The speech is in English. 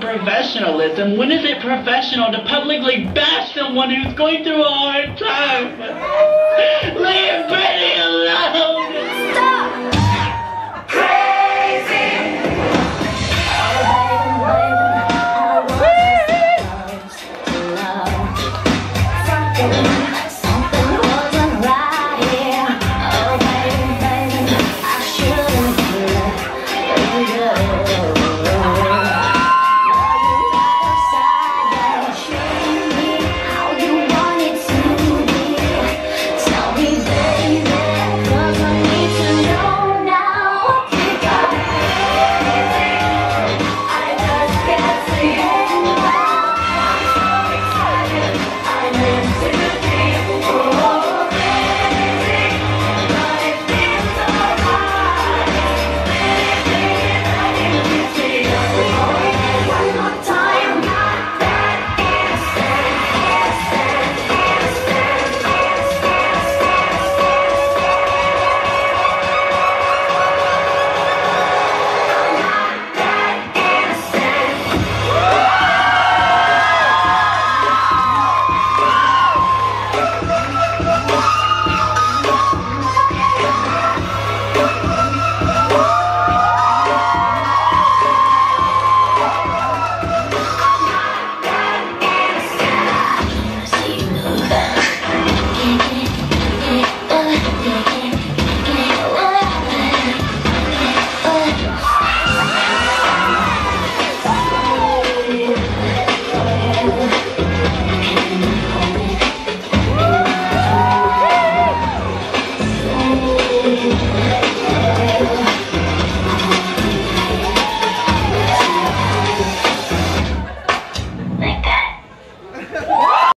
Professionalism, when is it professional to publicly bash someone who's going through a hard time?